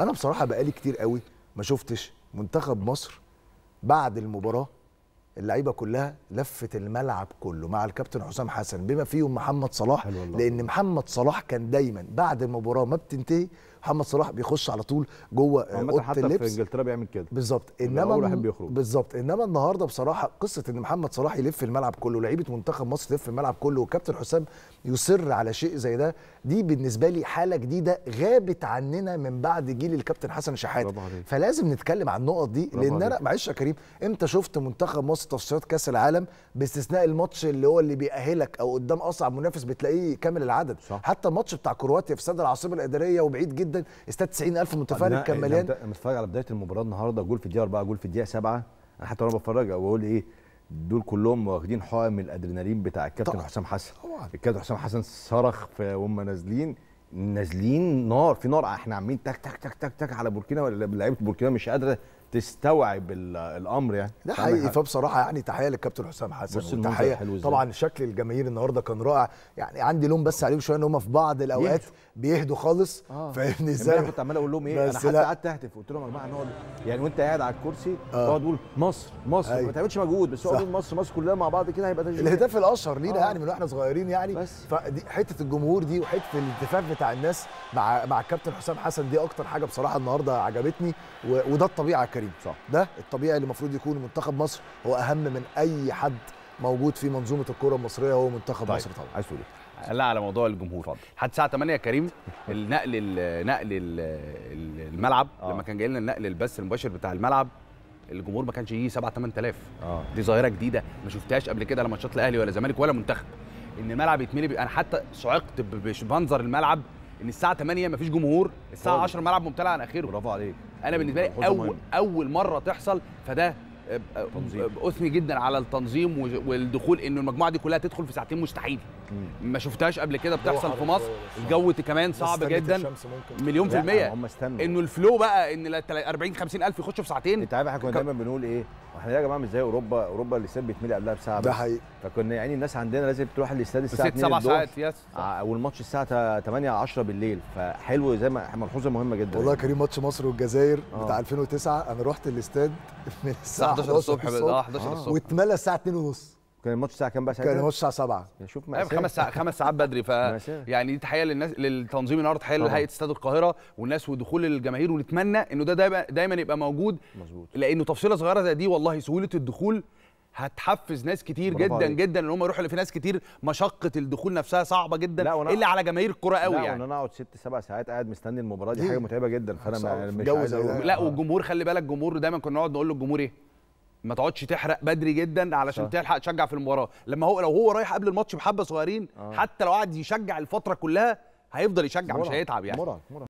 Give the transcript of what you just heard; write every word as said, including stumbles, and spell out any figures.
انا بصراحه بقالي كتير قوي ما شفتش منتخب مصر بعد المباراه اللعيبه كلها لفت الملعب كله مع الكابتن حسام حسن، بما فيهم محمد صلاح، لان محمد صلاح كان دايما بعد المباراه ما بتنتهي محمد صلاح بيخش على طول جوه اوضه اللبس. في انجلترا بيعمل كده بالظبط، انما بالظبط انما النهارده بصراحه قصه ان محمد صلاح يلف الملعب كله، لعيبه منتخب مصر تلف الملعب كله، والكابتن حسام يصر على شيء زي ده، دي بالنسبه لي حاله جديده غابت عننا من بعد جيل الكابتن حسن شحاته، فلازم نتكلم عن النقط دي. لان انا معلش يا كريم، امتى شفت منتخب مصر تصفيات كاس العالم باستثناء الماتش اللي هو اللي بيأهلك او قدام اصعب منافس بتلاقيه كامل العدد؟ صح. حتى الماتش بتاع كرواتيا في استاد العاصمه الاداريه وبعيد جدا، استاد تسعين ألف متفرج كان مليان. انا متفرج على بدايه المباراه النهارده، جول في الدقيقه أربعة، جول في الدقيقه سبعة، انا حتى وانا بتفرج بقول ايه، دول كلهم واخدين حقن من الادرينالين بتاع الكابتن حسام حسن. الكابتن حسام حسن صرخ وهم نازلين، نازلين نار في نار، احنا عاملين تك تك تك تك تك على بوركينا، ولا لعيبه بوركينا مش قادره تستوعب الامر يعني. ده حقيقي، فبصراحه يعني تحيه للكابتن حسام حسن، وتحيه طبعا شكل الجماهير النهارده كان رائع، يعني عندي لوم بس عليهم شويه ان هم في بعض الاوقات بيهدوا خالص، آه. فاهمني ازاي؟ انا كنت عمال اقول لهم ايه، انا حتى قعدت اهتف قلت لهم يا جماعه نقعد، يعني وانت قاعد على الكرسي تقعد تقول مصر مصر، أيوة. ما تعملش مجهود، بس اقعد تقول مصر مصر كلها مع بعض كده، هيبقى تشجيع. الهداف الاشهر لينا آه. يعني من واحنا صغيرين يعني بس. فدي حته الجمهور دي وحته الالتفاف بتاع الناس مع مع الكابتن حسام حسن، دي اكتر حاجه بصراحه النهارده عجبتني، وده الطبيعه كريم. صح. ده الطبيعي اللي المفروض يكون منتخب مصر، هو اهم من اي حد موجود في منظومه الكره المصريه هو منتخب طيب. مصر طبعا. عايز تقول ايه؟ لا، على موضوع الجمهور فضل. لحد الساعه ثمانية يا كريم النقل نقل الملعب آه. لما كان جاي لنا النقل البث المباشر بتاع الملعب، الجمهور ما كانش يجي سبعة تمن آلاف. اه دي ظاهره جديده ما شفتهاش قبل كده، لا ماتشات الاهلي ولا زمالك ولا منتخب، ان الملعب يتملي. انا حتى صعقت بمنظر الملعب، ان الساعه ثمانية ما فيش جمهور، الساعه عشرة الملعب ممتلئ عن اخره. برافو عليك. انا بالنسبه لي اول اول مره تحصل، فده اثني جدا على التنظيم والدخول، انه المجموعه دي كلها تدخل في ساعتين مستحيل، ما شفتهاش قبل كده بتحصل في مصر. الجو كمان صعب جدا مليون في الميه، انه الفلو بقى ان أربعين خمسين ألف يخشوا في ساعتين. انت عارف احنا كنا دايما بنقول ايه، احنا يا جماعه مش زي اوروبا، اوروبا الاستاد بيتملي قبلها بساعه بس، فكنا يعني الناس عندنا لازم تروح الاستاد الساعه ستة سبعة ساعات، يس، والماتش الساعه ثمانية عشرة بالليل. فحلو، زي ما ملحوظه مهمه جدا والله يا كريم، ماتش مصر والجزائر بتاع ألفين وتسعة انا رحت الاستاد من الساعه حداشر الصبح اه حداشر الصبح واتملى الساعه اتنين ونص. كان الماتش الساعه كام بقى ساعتها؟ كان الماتش الساعه سبعة. شوف معايا خمس ساعات خمس ساعات بدري. ف يعني دي تحيه للناس، للتنظيم النهارده، تحيه لهيئه استاد القاهره والناس ودخول الجماهير، ونتمنى انه ده دايما دايما يبقى موجود. مظبوط. لانه تفصيله صغيره زي دي والله سهوله الدخول هتحفز ناس كتير جدا جدا ان هم يروحوا. في ناس كتير مشقه الدخول نفسها صعبه جدا، الا على جماهير الكوره قوي يعني. لا، وانا اقعد ست سبع ساعات قاعد مستني المباراه دي حاجه متعبه جدا. فانا مش عايز لا. والجمهور خلي بالك، الجمهور دايما كنا نقعد نقول للجمهور ايه، ما تقعدش تحرق بدري جدا علشان صح. تلحق تشجع في المباراه. لما هو لو هو رايح قبل الماتش بحبه صغيرين آه. حتى لو قعد يشجع الفتره كلها هيفضل يشجع، مش هيتعب يعني. مرة. مرة.